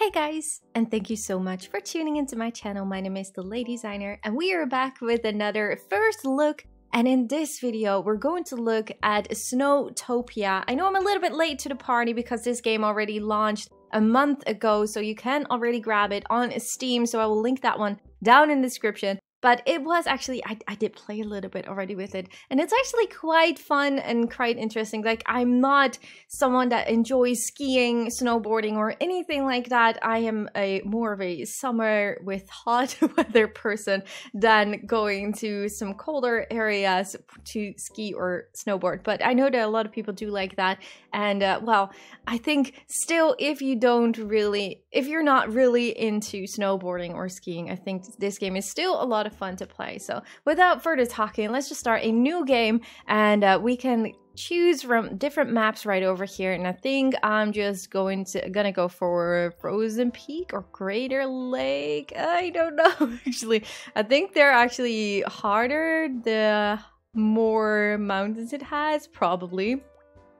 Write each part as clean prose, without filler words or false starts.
Hey guys, and thank you so much for tuning into my channel. My name is DeLadysigner, and we are back with another first look. And in this video, we're going to look at Snowtopia. I know I'm a little bit late to the party because this game already launched a month ago, so you can already grab it on Steam. So I will link that one down in the description. But it was actually, I did play a little bit already with it, and it's actually quite fun and quite interesting. Like, I'm not someone that enjoys skiing, snowboarding, or anything like that. I am more of a summer with hot weather person than going to some colder areas to ski or snowboard. But I know that a lot of people do like that. And well, I think still, if you're not really into snowboarding or skiing, I think this game is still a lot of fun to play. So without further talking, let's just start a new game, and we can choose from different maps right over here. And I think I'm just gonna go for Frozen Peak or Crater Lake. I don't know. Actually, I think they're actually harder the more mountains it has, probably.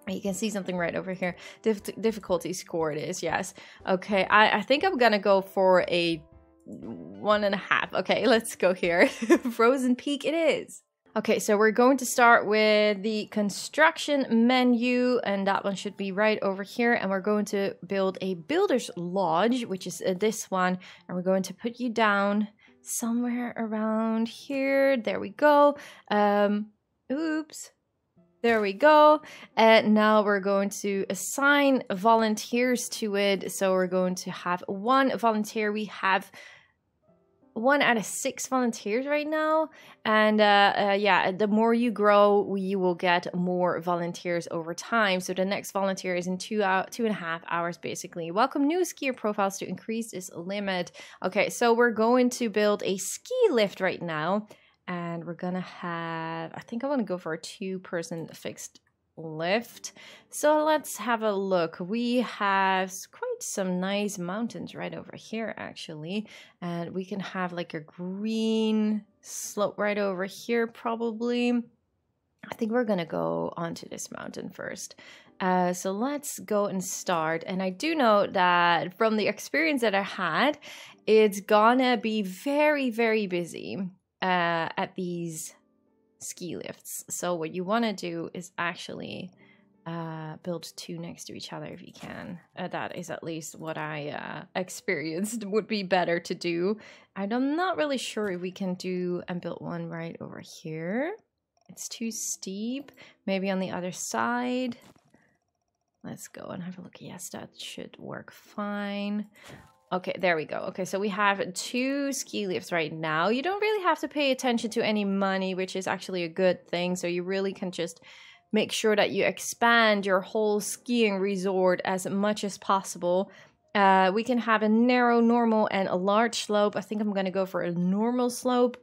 You can see something right over here. Difficulty score it is, yes. Okay, I think I'm gonna go for a 1.5. Okay, let's go here. Frozen Peak it is. Okay, so we're going to start with the construction menu, and that one should be right over here. And we're going to build a builder's lodge, which is this one. And we're going to put you down somewhere around here. There we go. Oops. There we go. And now we're going to assign volunteers to it. So we're going to have one volunteer. We have 1 out of 6 volunteers right now, and yeah, the more you grow, you will get more volunteers over time. So the next volunteer is in 2.5 hours, basically. Welcome new skier profiles to increase this limit. Okay, so we're going to build a ski lift right now. And we're gonna have, I think I want to go for a 2-person fixed lift. So let's have a look. We have quite some nice mountains right over here, actually. And we can have like a green slope right over here, probably. I think we're gonna go onto this mountain first. So let's go and start. And I do know that from the experience that I had, it's gonna be very, very busy at these ski lifts. So what you want to do is actually build 2 next to each other if you can. That is at least what I experienced would be better to do. And I'm not really sure if we can do and build one right over here. It's too steep. Maybe on the other side. Let's go and have a look. Yes, that should work fine. Okay, there we go. Okay, so we have 2 ski lifts right now. You don't really have to pay attention to any money, which is actually a good thing. So you really can just make sure that you expand your whole skiing resort as much as possible. We can have a narrow, normal, and a large slope. I think I'm going to go for a normal slope.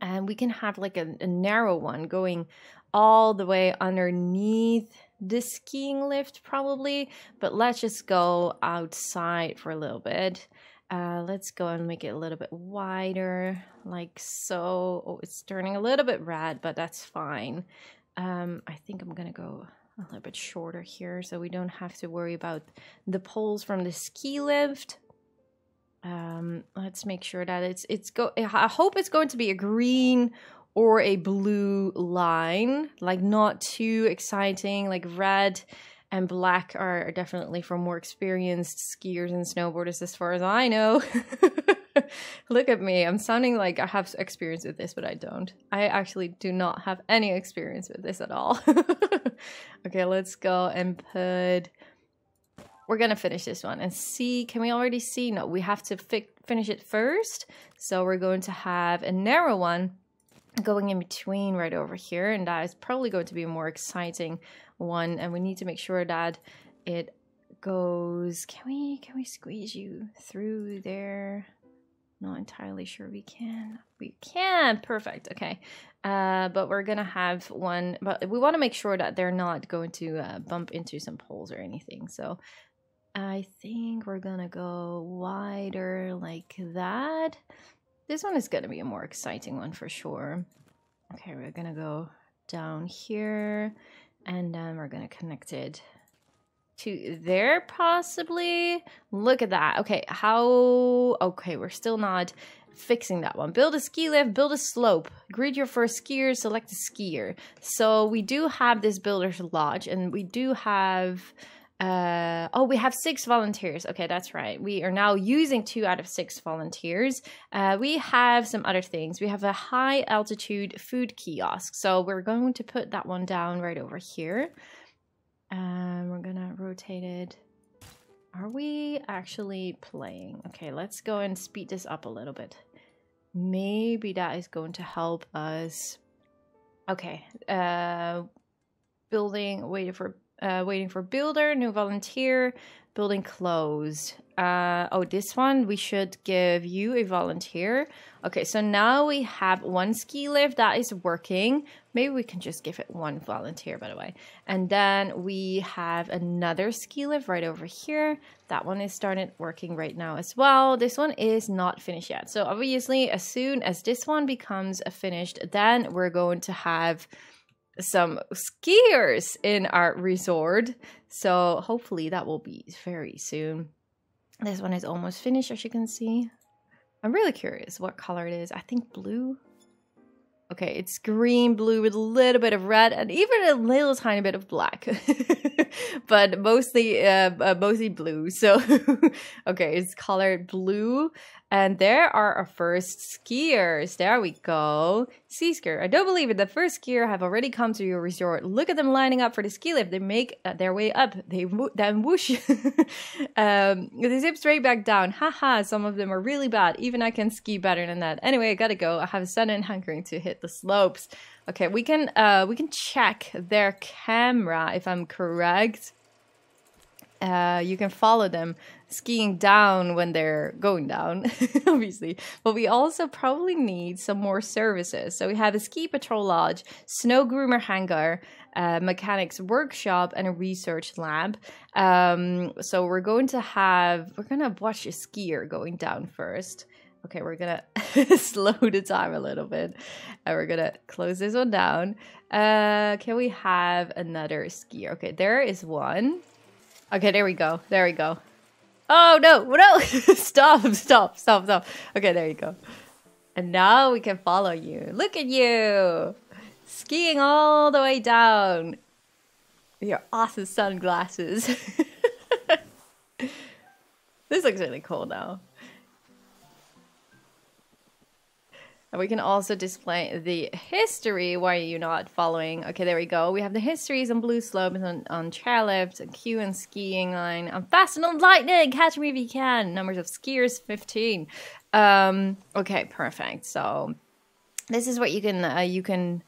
And we can have like a narrow one going all the way underneath the skiing lift, probably. But let's just go outside for a little bit. Let's go and make it a little bit wider, like so. Oh, it's turning a little bit red, but that's fine. I think I'm gonna go a little bit shorter here, so we don't have to worry about the poles from the ski lift. Let's make sure that I hope it's going to be a green or a blue line, like not too exciting. Like red and black are definitely for more experienced skiers and snowboarders, as far as I know. Look at me, I'm sounding like I have experience with this, but I don't. I actually do not have any experience with this at all. Okay, let's go and put... We're gonna finish this one and see, can we already see? No, we have to finish it first. So we're going to have a narrow one going in between right over here, and that is probably going to be a more exciting one. And we need to make sure that it goes... Can we squeeze you through there? Not entirely sure we can. We can! Perfect, okay. But we're gonna have one, but we want to make sure that they're not going to bump into some poles or anything. So I think we're gonna go wider like that. This one is going to be a more exciting one for sure. Okay, we're going to go down here, and then we're going to connect it to there possibly. Look at that. Okay, how... Okay, we're still not fixing that one. Build a ski lift, build a slope, greet your first skier, select a skier. So we do have this builder's lodge, and we do have... oh, we have 6 volunteers. Okay, that's right. We are now using 2 out of 6 volunteers. We have some other things. We have a high altitude food kiosk. So we're going to put that one down right over here. We're gonna rotate it. Are we actually playing? Okay, let's go and speed this up a little bit. Maybe that is going to help us. Okay, building, waiting for builder, new volunteer, building closed. Oh, this one, we should give you a volunteer. Okay, so now we have 1 ski lift that is working. Maybe we can just give it 1 volunteer, by the way. And then we have another ski lift right over here. That one is started working right now as well. This one is not finished yet. So obviously, as soon as this one becomes finished, then we're going to have some skiers in our resort. So hopefully that will be very soon. This one is almost finished, as you can see. I'm really curious what color it is. I think blue. Okay, it's green, blue with a little bit of red and even a little tiny bit of black. But mostly blue. So okay, it's colored blue. And there are our first skiers. There we go. Sea skier. I don't believe it. The first skier have already come to your resort. Look at them lining up for the ski lift. They make their way up. They then whoosh. They zip straight back down. Haha, some of them are really bad. Even I can ski better than that. Anyway, I gotta go. I have a sudden hankering to hit the slopes. Okay, we can check their camera if I'm correct. You can follow them skiing down when they're going down, obviously. But we also probably need some more services. So we have a ski patrol lodge, snow groomer hangar, mechanics workshop, and a research lab. So we're gonna watch a skier going down first. Okay, we're gonna slow the time a little bit, and we're gonna close this one down. Can we have another skier? Okay, there is one. Okay, there we go. There we go. Oh, no. Stop. Okay, there you go. And now we can follow you. Look at you. Skiing all the way down. Your awesome sunglasses. This looks really cool now. And we can also display the history. Why are you not following? Okay, there we go. We have the histories on blue slopes, on chairlifts, on queue and skiing line. I'm fast and on lightning. Catch me if you can. Numbers of skiers, 15. Okay, perfect. So this is what you can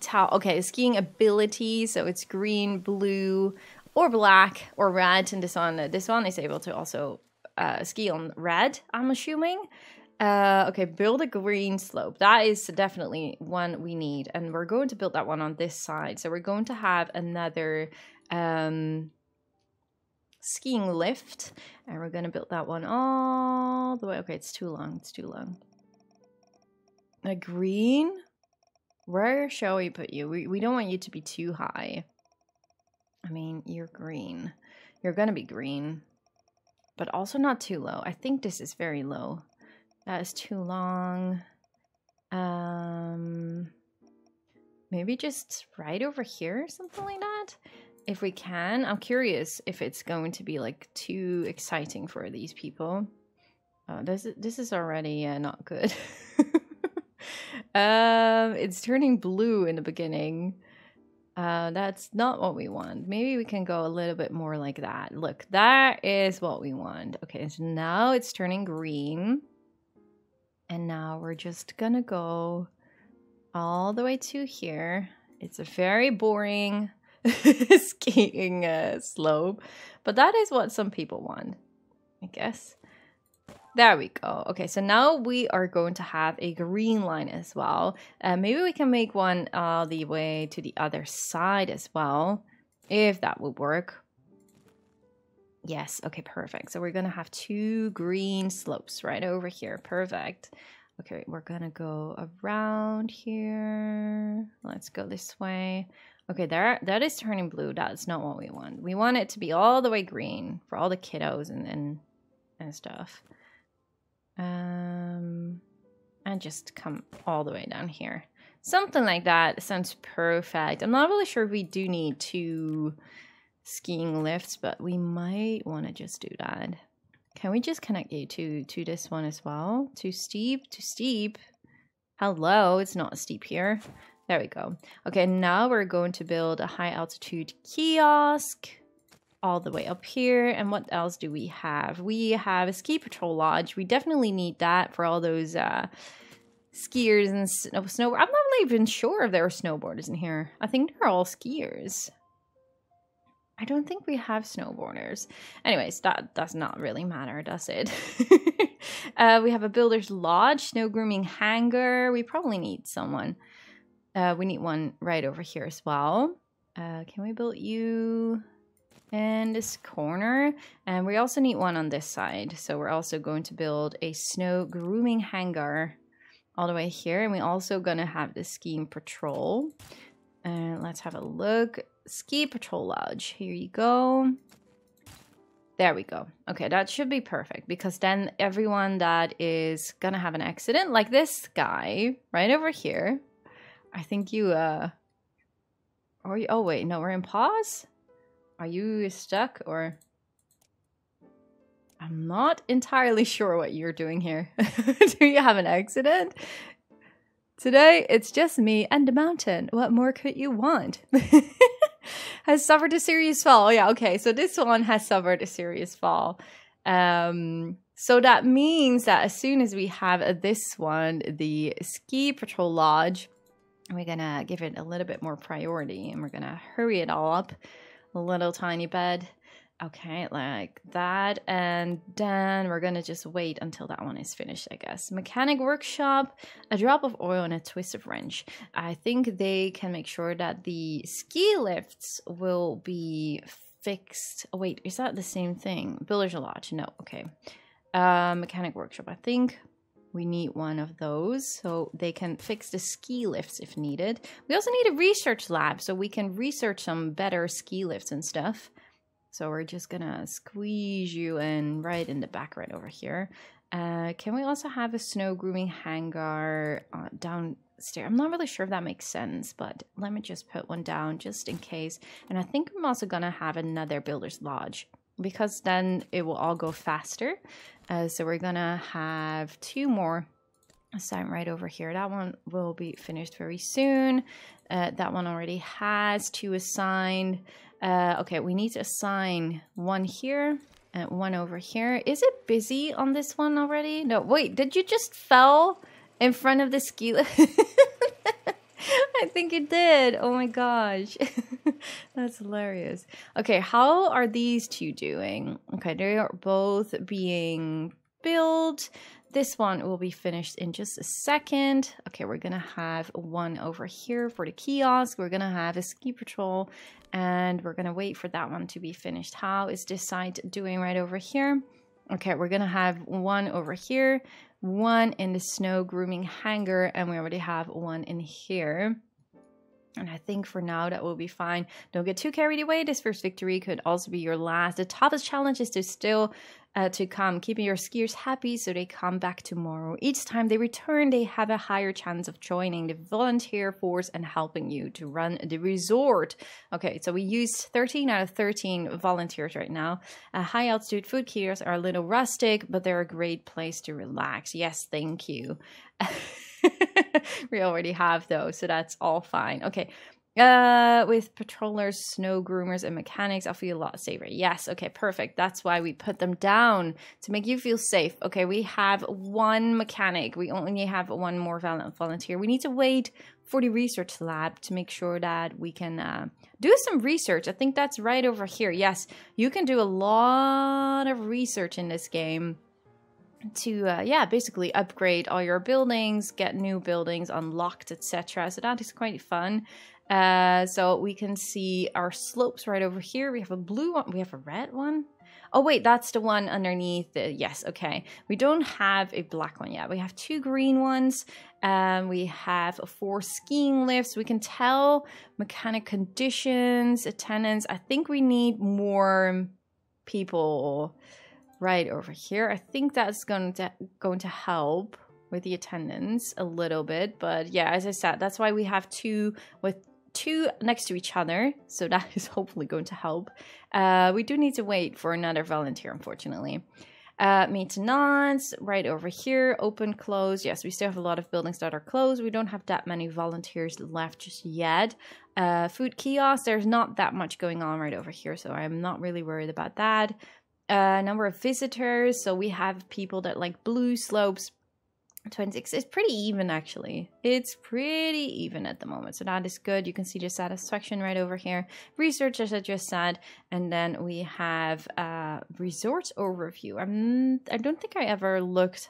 tell. Okay, skiing ability. So it's green, blue, or black, or red. And this one is able to also ski on red, I'm assuming. Okay, build a green slope. That is definitely one we need. And we're going to build that one on this side. So we're going to have another skiing lift. And we're going to build that one all the way. Okay, it's too long. It's too long. A green? Where shall we put you? We don't want you to be too high. I mean, you're green. You're going to be green. But also not too low. I think this is very low. That is too long. Maybe just right over here, something like that, if we can. I'm curious if it's going to be like too exciting for these people. Oh, this is already not good. It's turning blue in the beginning. That's not what we want. Maybe we can go a little bit more like that. Look, that is what we want. Okay, so now it's turning green. And now we're just gonna go all the way to here. It's a very boring skiing slope, but that is what some people want, I guess. There we go. Okay, so now we are going to have a green line as well. Maybe we can make one all the way to the other side as well, if that would work. Yes, okay, perfect. So we're gonna have 2 green slopes right over here. Perfect. Okay, we're gonna go around here. Let's go this way. Okay, that is turning blue. That's not what we want. We want it to be all the way green for all the kiddos and stuff. And just come all the way down here. Something like that sounds perfect. I'm not really sure if we do need 2 skiing lifts, but we might want to just do that. Can we just connect you to this one as well? Too steep? Too steep? Hello, it's not steep here. There we go. Okay, now we're going to build a high altitude kiosk all the way up here. And what else do we have? We have a ski patrol lodge. We definitely need that for all those skiers and snowboarders. I'm not even sure if there are snowboarders in here. I think they're all skiers. I don't think we have snowboarders. Anyways, that does not really matter, does it? We have a builder's lodge, snow grooming hangar. We probably need someone. We need one right over here as well. Can we build you in this corner? And we also need one on this side. So we're also going to build a snow grooming hangar all the way here. And we're also going to have the skiing patrol. Let's have a look. Ski patrol lodge. Here you go. There we go. Okay, that should be perfect, because then everyone that is gonna have an accident, like this guy right over here. I think you are you, oh wait, no, we're in pause. Are you stuck? Or I'm not entirely sure what you're doing here. Do you have an accident? Today it's just me and the mountain. What more could you want? Has suffered a serious fall. Yeah, okay. So this one has suffered a serious fall. So that means that as soon as we have this one, the ski patrol lodge, we're gonna give it a little bit more priority, and we're gonna hurry it all up a little tiny bit. Okay, like that. And then we're gonna just wait until that one is finished, I guess. Mechanic workshop, a drop of oil and a twist of wrench. I think they can make sure that the ski lifts will be fixed. Oh, wait, is that the same thing? Builder's lodge, no, okay. Mechanic workshop, I think we need one of those so they can fix the ski lifts if needed. We also need a research lab so we can research some better ski lifts and stuff. So we're just gonna squeeze you in right in the back right over here. Can we also have a snow grooming hangar downstairs? I'm not really sure if that makes sense, but let me just put one down just in case. And I think I'm also gonna have another builder's lodge, because then it will all go faster. So we're gonna have 2 more. Sign right over here. That one will be finished very soon. That one already has 2 assigned. Okay, we need to assign 1 here and 1 over here. Is it busy on this one already? No, wait, did you just fell in front of the ski lift? I think it did. Oh my gosh. That's hilarious. Okay, how are these 2 doing? Okay, they are both being built. This one will be finished in just a second. Okay, we're gonna have 1 over here for the kiosk. We're gonna have a ski patrol, and we're gonna wait for that one to be finished. How is this side doing right over here? Okay, we're gonna have 1 over here, 1 in the snow grooming hangar, and we already have 1 in here. And I think for now that will be fine. Don't get too carried away. This first victory could also be your last. The toughest challenge is to still to come, keeping your skiers happy so they come back tomorrow. Each time they return, they have a higher chance of joining the volunteer force and helping you to run the resort. Okay, so we used 13 out of 13 volunteers right now. High altitude food kiosks are a little rustic, but they're a great place to relax. Yes, thank you. We already have those, so that's all fine. Okay, with patrollers, snow groomers, and mechanics, I feel a lot safer. Yes, okay, perfect. That's why we put them down, to make you feel safe. Okay, we have 1 mechanic. We only have 1 more volunteer. We need to wait for the research lab to make sure that we can do some research. I think that's right over here. Yes, you can do a lot of research in this game to yeah, basically upgrade all your buildings, get new buildings unlocked, etc. So that is quite fun. So we can see our slopes right over here. We have a blue one, we have a red one. Oh wait, that's the one underneath the, yes, okay. We don't have a black one yet. We have two green ones. We have 4 skiing lifts. We can tell mechanic conditions, attendance. I think we need more people right over here. I think that's going to help with the attendance a little bit. But yeah, as I said, that's why we have two next to each other. So that is hopefully going to help. We do need to wait for another volunteer, unfortunately. Maintenance, right over here, open, close. Yes, we still have a lot of buildings that are closed. We don't have that many volunteers left just yet. Food kiosk, there's not that much going on right over here, so I'm not really worried about that. Number of visitors, so we have people that like blue slopes, 26. It's pretty even, actually. It's pretty even at the moment, so that is good. You can see the satisfaction right over here, researchers, I just said, and then we have resort overview. I don't think I ever looked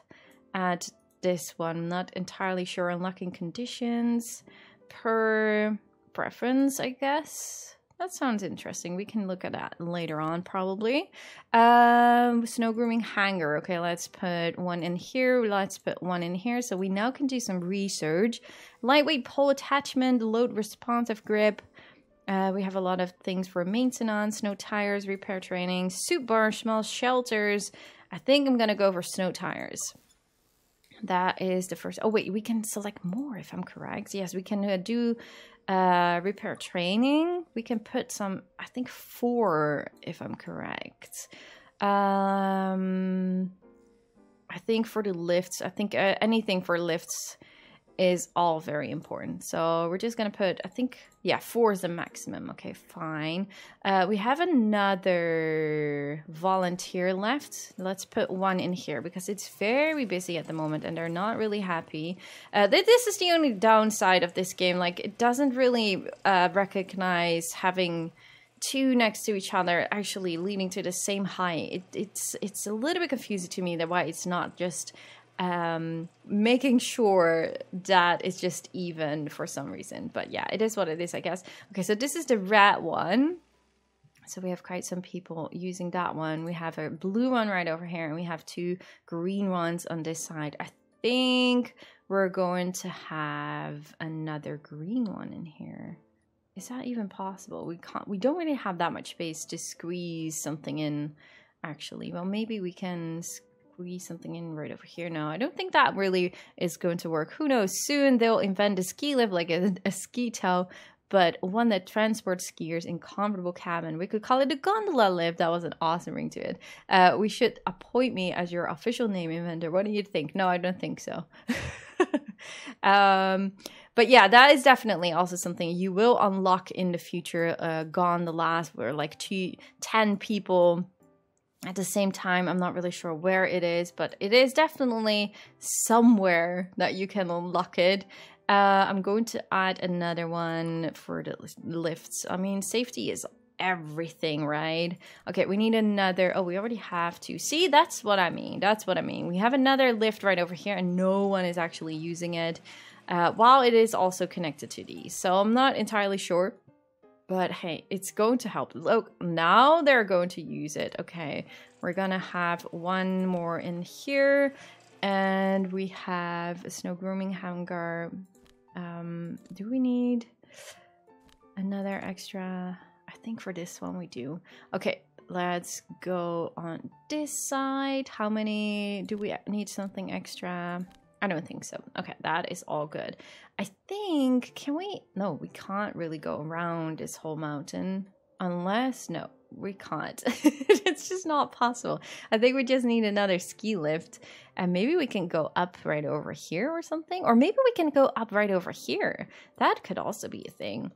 at this one. I'm not entirely sure. Unlocking conditions per preference, I guess. That sounds interesting. We can look at that later on, probably. Snow grooming hangar. Okay, let's put one in here. Let's put one in here. So we now can do some research. Lightweight pole attachment, load responsive grip. We have a lot of things for maintenance, snow tires, repair training, soup bar, small shelters. I think I'm going to go for snow tires. That is the first. Oh, wait, we can select more if I'm correct. Yes, we can do repair training. We can put some, I think 4 if I'm correct. I think for the lifts, I think anything for lifts is all very important. So we're just going to put, I think, yeah, 4 is the maximum. Okay, fine. We have another volunteer left. Let's put one in here because it's very busy at the moment and they're not really happy. This is the only downside of this game. Like, it doesn't really recognize having two next to each other actually leading to the same height. It's a little bit confusing to me that why it's not just making sure that it's just even for some reason. But yeah, it is what it is, I guess. Okay, so this is the red one. So we have quite some people using that one. We have a blue one right over here, and we have 2 green ones on this side. I think we're going to have another green one in here. Is that even possible? We can't, we don't really have that much space to squeeze something in, actually. Well, maybe we can something in right over here. No, I don't think that really is going to work. Who knows? Soon they'll invent a ski lift, like a ski tow, but one that transports skiers in comfortable cabin. We could call it a gondola lift. That was an awesome ring to it. We should appoint me as your official name inventor. What do you think? No, I don't think so. But yeah, that is definitely also something you will unlock in the future. Gondolas where like 10 people at the same time. I'm not really sure where it is, but it is definitely somewhere that you can unlock it. I'm going to add another one for the lifts. I mean, safety is everything, right? Okay, we need another. Oh, we already have 2. See, that's what I mean. That's what I mean. We have another lift right over here and no one is actually using it, while it is also connected to these. So I'm not entirely sure. But hey, it's going to help. Look, now they're going to use it. Okay, we're gonna have one more in here. And we have a snow grooming hangar. Do we need another extra? I think for this one we do. Okay, let's go on this side. How many? Do we need something extra? I don't think so. Okay, that is all good. I think, can we? No, we can't really go around this whole mountain unless, no, we can't. It's just not possible. I think we just need another ski lift and maybe we can go up right over here or something, or maybe we can go up right over here. That could also be a thing.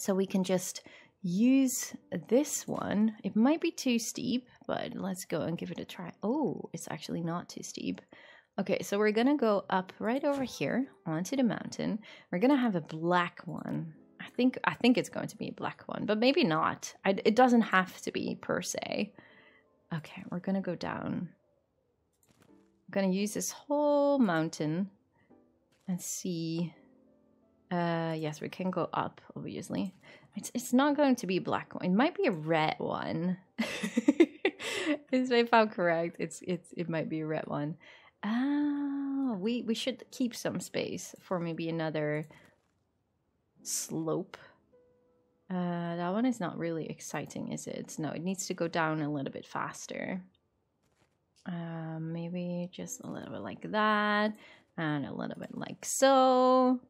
So we can just use this one. It might be too steep, but let's go and give it a try. Oh, it's actually not too steep. Okay, so we're gonna go up right over here onto the mountain. We're gonna have a black one. I think it's going to be a black one, but maybe not. It doesn't have to be per se. Okay, we're gonna go down. I'm gonna use this whole mountain and see. Yes, we can go up, obviously. It's not going to be a black one. It might be a red one. Is my file correct? It might be a red one. Ah, we should keep some space for maybe another slope. That one is not really exciting, is it? No, it needs to go down a little bit faster. Maybe just a little bit like that, and a little bit like so.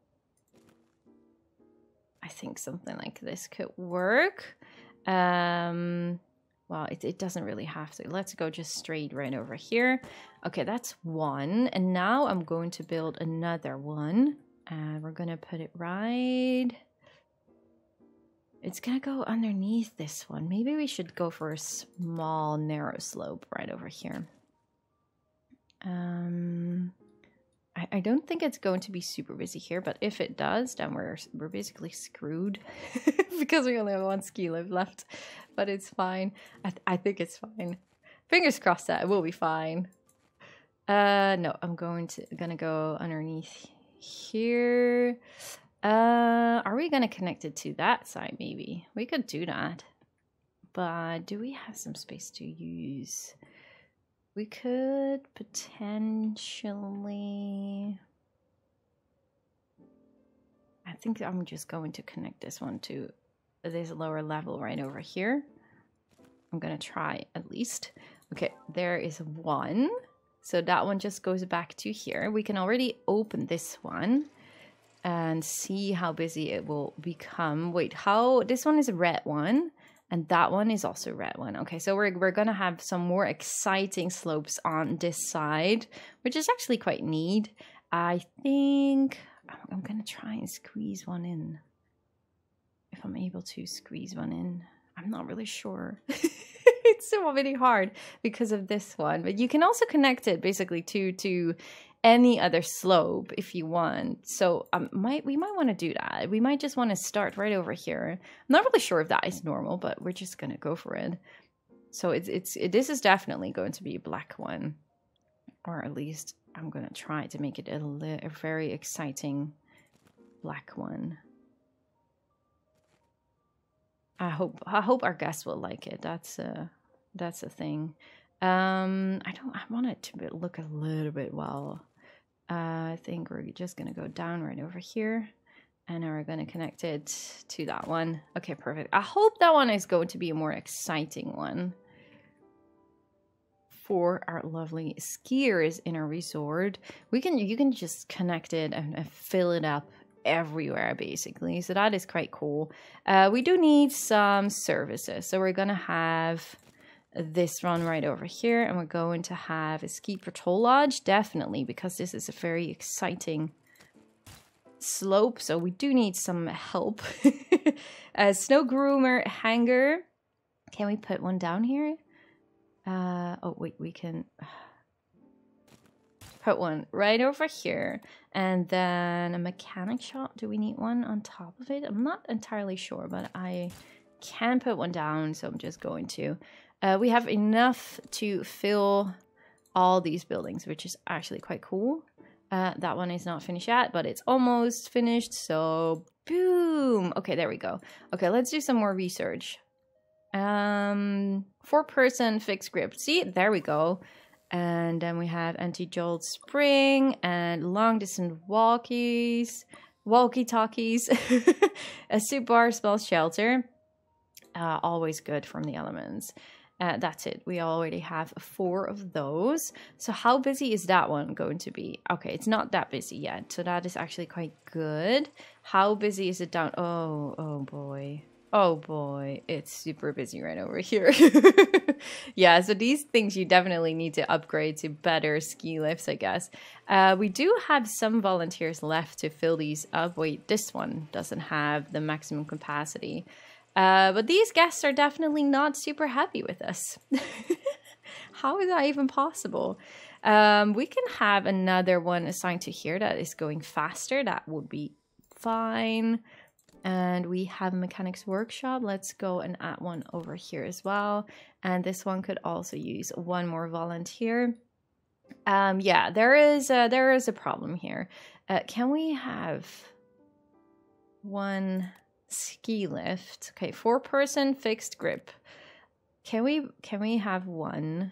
I think something like this could work. Well, it doesn't really have to. Let's go just straight right over here. Okay, that's one. And now I'm going to build another one. And we're going to put it right... It's going to go underneath this one. Maybe we should go for a small, narrow slope right over here. I don't think it's going to be super busy here, but if it does, then we're basically screwed because we only have one ski lift left. But it's fine. I think it's fine. Fingers crossed that it will be fine. No, I'm gonna go underneath here. Are we gonna connect it to that side? Maybe we could do that. But do we have some space to use? We could potentially... I think I'm just going to connect this one to this lower level right over here. I'm gonna try at least. Okay, there is one. So that one just goes back to here. We can already open this one and see how busy it will become. Wait, how... This one is a red one. And that one is also red one. Okay, so we're gonna have some more exciting slopes on this side, which is actually quite neat. I think I'm gonna try and squeeze one in. If I'm able to squeeze one in. I'm not really sure. It's so really hard because of this one. But you can also connect it basically to any other slope if you want. So we might want to do that. We might just want to start right over here. I'm not really sure if that is normal, but we're just gonna go for it. So this is definitely going to be a black one, or at least I'm gonna try to make it a very exciting black one. I hope our guests will like it. That's a thing. I want it to look a little bit well. I think we're just going to go down right over here. And now we're going to connect it to that one. Okay, perfect. I hope that one is going to be a more exciting one for our lovely skiers in our resort. You can just connect it and fill it up everywhere basically. So that is quite cool. We do need some services. So we're going to have... this run right over here, and we're going to have a ski patrol lodge, definitely, because this is a very exciting slope, so we do need some help. A snow groomer hangar. Can we put one down here? Oh wait, we can put one right over here, and then a mechanic shop. Do we need one on top of it? I'm not entirely sure, but I can put one down, so I'm just going to... we have enough to fill all these buildings, which is actually quite cool. That one is not finished yet, but it's almost finished, so boom! Okay, there we go. Okay, let's do some more research. 4-person fixed grip. See, there we go. And then we have anti-jolt spring and long-distance walkie-talkies, a soup bar, small shelter. Always good from the elements. That's it. We already have 4 of those. So how busy is that one going to be? Okay, it's not that busy yet. So that is actually quite good. How busy is it down? Oh boy. Oh boy. It's super busy right over here. Yeah, so these things you definitely need to upgrade to better ski lifts, I guess. We do have some volunteers left to fill these up. Wait, this one doesn't have the maximum capacity. But these guests are definitely not super happy with us. How is that even possible? We can have another one assigned to here that is going faster. That would be fine. And we have a mechanics workshop. Let's go and add one over here as well. And this one could also use one more volunteer. Yeah, there is a problem here. Can we have one... ski lift. Okay, 4-person fixed grip. Can we have one?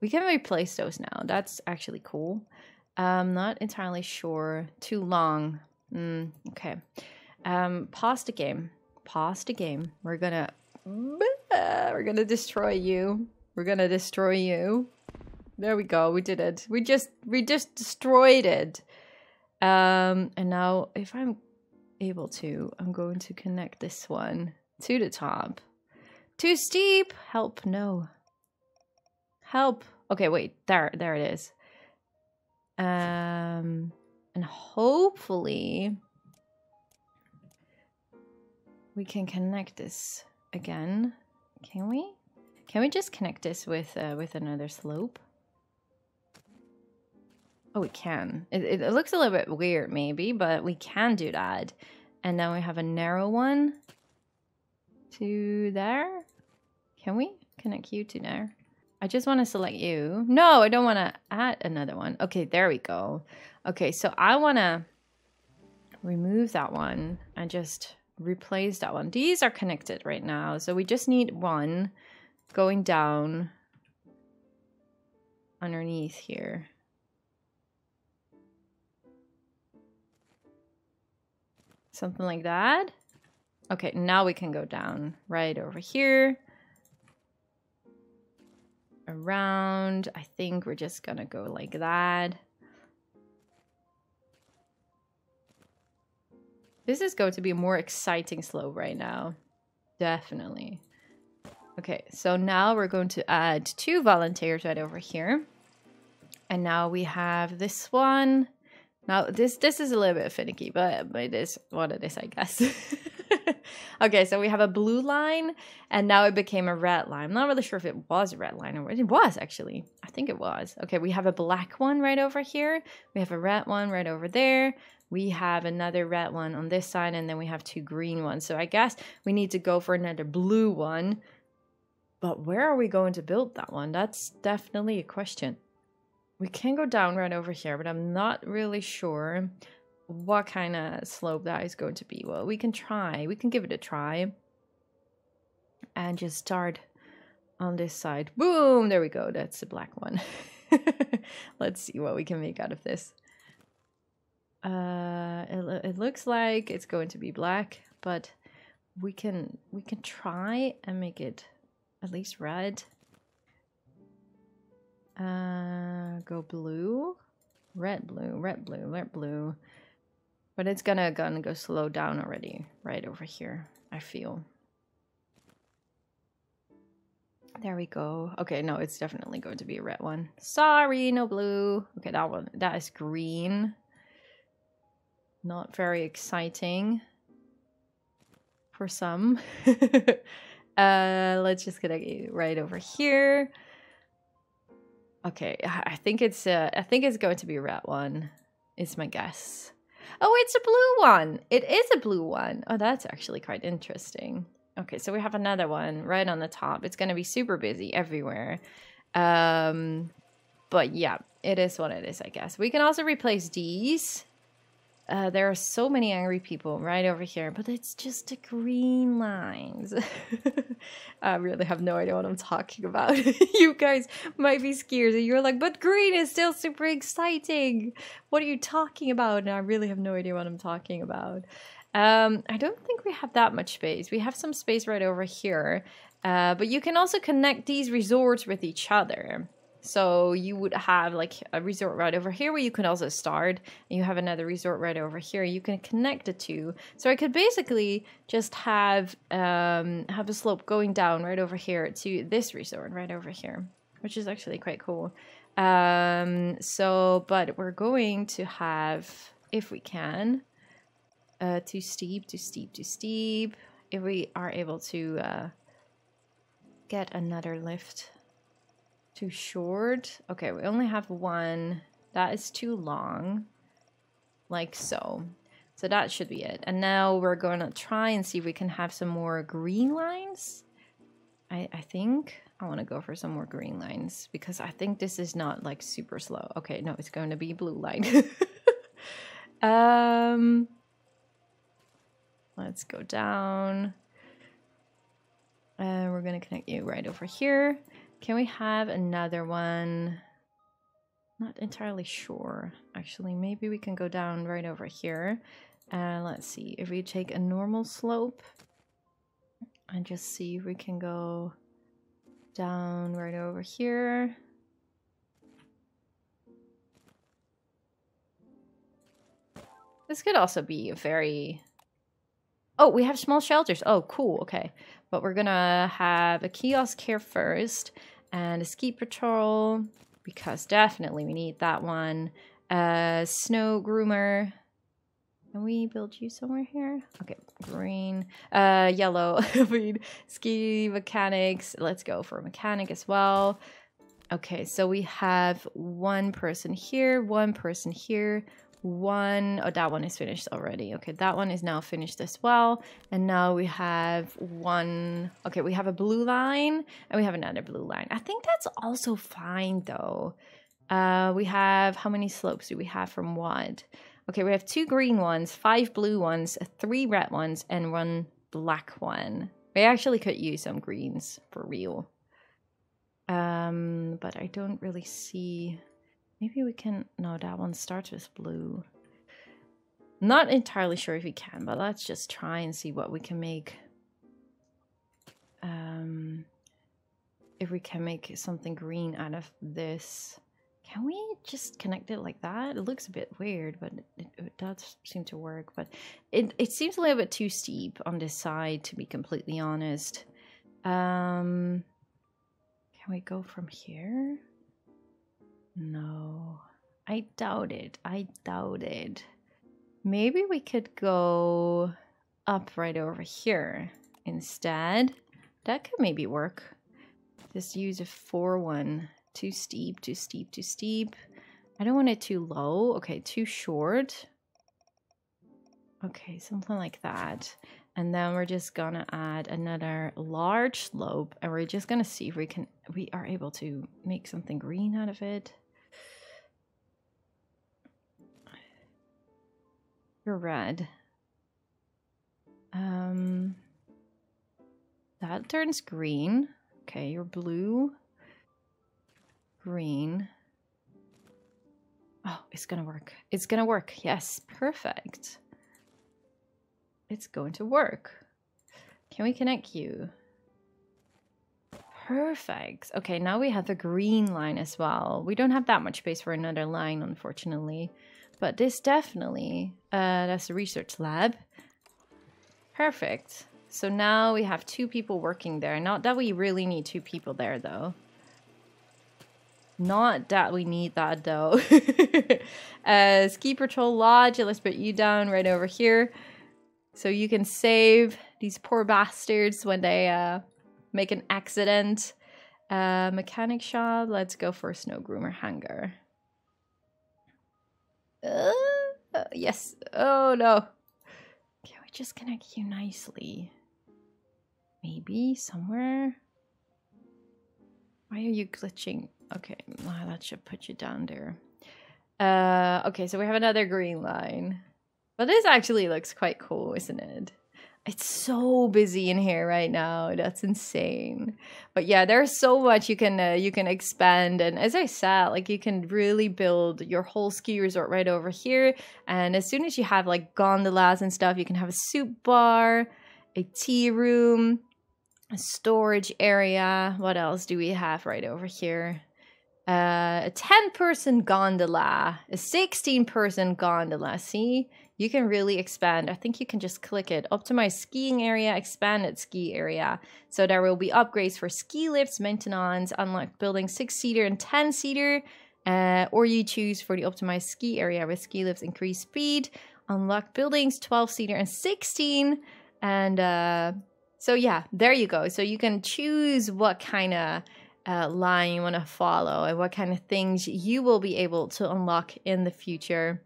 We can replace those now. That's actually cool. I'm not entirely sure. Too long. Okay. Pause the game. Pause the game. We're gonna destroy you. We're gonna destroy you. There we go. We did it. We just destroyed it. And now if I'm able to, I'm going to connect this one to the top. Too steep. Help. No. Help. Okay, wait. There it is. And hopefully we can connect this again. Can we? Can we just connect this with another slope? Oh, we can. It looks a little bit weird, maybe, but we can do that. And now we have a narrow one to there. Can we connect you to there? I just want to select you. No, I don't want to add another one. Okay, there we go. Okay, so I want to remove that one and just replace that one. These are connected right now, so we just need one going down underneath here. Something like that. Okay, now we can go down right over here. Around. I think we're just gonna go like that. This is going to be a more exciting slope right now. Definitely. Okay, so now we're going to add two volunteers right over here. And now we have this one. Now this is a little bit finicky, but it is what it is, I guess. Okay, so we have a blue line, and now it became a red line. I'm not really sure if it was a red line or what. It was, actually. I think it was. Okay, we have a black one right over here. We have a red one right over there. We have another red one on this side, and then we have two green ones. So I guess we need to go for another blue one. But where are we going to build that one? That's definitely a question. We can go down right over here, but I'm not really sure what kind of slope that is going to be. Well, we can try. We can give it a try. And just start on this side. Boom! There we go. That's the black one. Let's see what we can make out of this. It looks like it's going to be black, but we can try and make it at least red. Go blue. Red, blue, red, blue, red, blue. But it's gonna go slow down already right over here, I feel. There we go. Okay, no, it's definitely going to be a red one. Sorry, no blue. Okay, that one, that is green. Not very exciting for some. Let's just get right over here. Okay, I think it's going to be a red one. It's my guess. Oh, it's a blue one. It is a blue one. Oh, that's actually quite interesting. Okay, so we have another one right on the top. It's going to be super busy everywhere. But yeah, it is what it is, I guess. We can also replace these. There are so many angry people right over here, but it's just the green lines. I really have no idea what I'm talking about. You guys might be scared and you're like, but green is still super exciting. What are you talking about? And I really have no idea what I'm talking about. I don't think we have that much space. We have some space right over here, but you can also connect these resorts with each other. So you would have like a resort right over here where you can also start, and you have another resort right over here. You can connect the two. So I could basically just have a slope going down right over here to this resort right over here, which is actually quite cool. But we're going to have, if we can, too steep, too steep, too steep. If we are able to get another lift. Too short. Okay, we only have one. That is too long. Like so. So that should be it. And now we're going to try and see if we can have some more green lines. I think I want to go for some more green lines because I think this is not like super slow. Okay, no, it's going to be blue line. Let's go down. We're going to connect you right over here. Can we have another one? Not entirely sure, actually. Maybe we can go down right over here. Let's see if we take a normal slope and just see if we can go down right over here. This could also be a very... Oh, we have small shelters. Oh, cool. Okay. But we're gonna have a kiosk here first and a ski patrol because definitely we need that one. Snow groomer. Can we build you somewhere here? Okay, green, yellow. Ski mechanics. Let's go for a mechanic as well. Okay, so we have one person here, one person here, one. Oh, that one is finished already. Okay, that one is now finished as well. And now we have one. Okay, we have a blue line and we have another blue line. I think that's also fine though. We have, how many slopes do we have from what? Okay, we have 2 green ones, 5 blue ones, 3 red ones, and 1 black one. We actually could use some greens for real. But I don't really see... Maybe we can... No, that one starts with blue. Not entirely sure if we can, but let's just try and see what we can make. If we can make something green out of this... Can we just connect it like that? It looks a bit weird, but it does seem to work. But it seems a little bit too steep on this side, to be completely honest. Can we go from here? No, I doubt it. I doubt it. Maybe we could go up right over here instead. That could maybe work. Just use a 4-1. Too steep, too steep, too steep. I don't want it too low. Okay, too short. Okay, something like that. And then we're just gonna add another large slope and we're just gonna see if we are able to make something green out of it. You're red. That turns green. Okay, you're blue. Green. Oh, it's gonna work. It's gonna work. Yes, perfect. It's going to work. Can we connect you? Perfect. Okay, now we have a green line as well. We don't have that much space for another line, unfortunately. But this definitely, that's the research lab. Perfect. So now we have 2 people working there. Not that we really need 2 people there, though. Not that we need that though. Ski Patrol Lodge, let's put you down right over here. So you can save these poor bastards when they make an accident. Mechanic shop, let's go for a snow groomer hangar. Yes, oh no. Can we just connect you nicely? Maybe somewhere? Why are you glitching? Okay, well, that should put you down there. Okay, so we have another green line. But this actually looks quite cool, isn't it? It's so busy in here right now. That's insane. But yeah, there's so much you can expand. And as I said, like you can really build your whole ski resort right over here. And as soon as you have like gondolas and stuff, you can have a soup bar, a tea room, a storage area. What else do we have right over here? A 10-person gondola, a 16-person gondola. See, you can really expand. I think you can just click it. Optimize skiing area, expanded ski area. So there will be upgrades for ski lifts, maintenance, unlock building 6-seater and 10-seater. Or you choose for the optimized ski area with ski lifts, increased speed, unlock buildings 12-seater and 16. And so yeah, there you go. So you can choose what kind of line you want to follow and what kind of things you will be able to unlock in the future,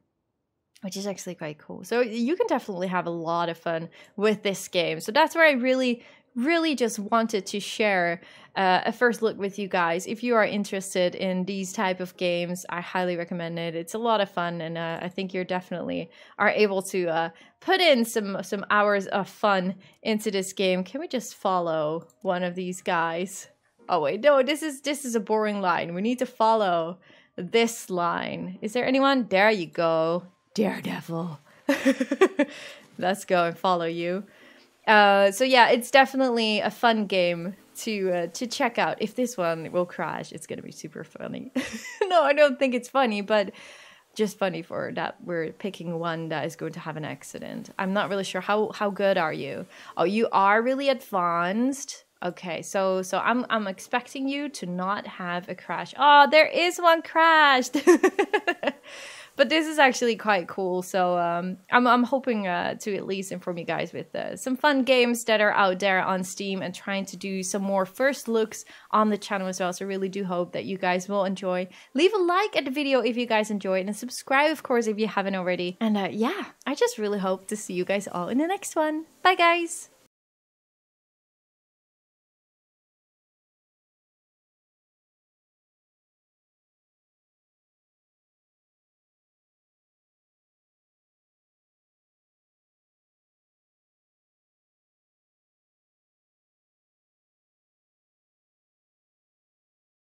which is actually quite cool. So you can definitely have a lot of fun with this game. So that's where I really really just wanted to share a first look with you guys. If you are interested in these type of games, I highly recommend it. It's a lot of fun, and I think you're definitely are able to put in some hours of fun into this game. Can we just follow one of these guys? Oh wait, no, this is a boring line. We need to follow this line. Is there anyone? There you go. Daredevil. Let's go and follow you. So yeah, it's definitely a fun game to check out. If this one will crash, it's gonna be super funny. No, I don't think it's funny, but just funny for that we're picking one that is going to have an accident. I'm not really sure how good are you. Oh, you are really advanced. Okay, so I'm expecting you to not have a crash. Oh, there is one crashed. But this is actually quite cool, so I'm hoping to at least inform you guys with some fun games that are out there on Steam, and trying to do some more first looks on the channel as well. So I really do hope that you guys will enjoy. Leave a like at the video if you guys enjoyed, and subscribe, of course, if you haven't already. And yeah, I just really hope to see you guys all in the next one. Bye, guys!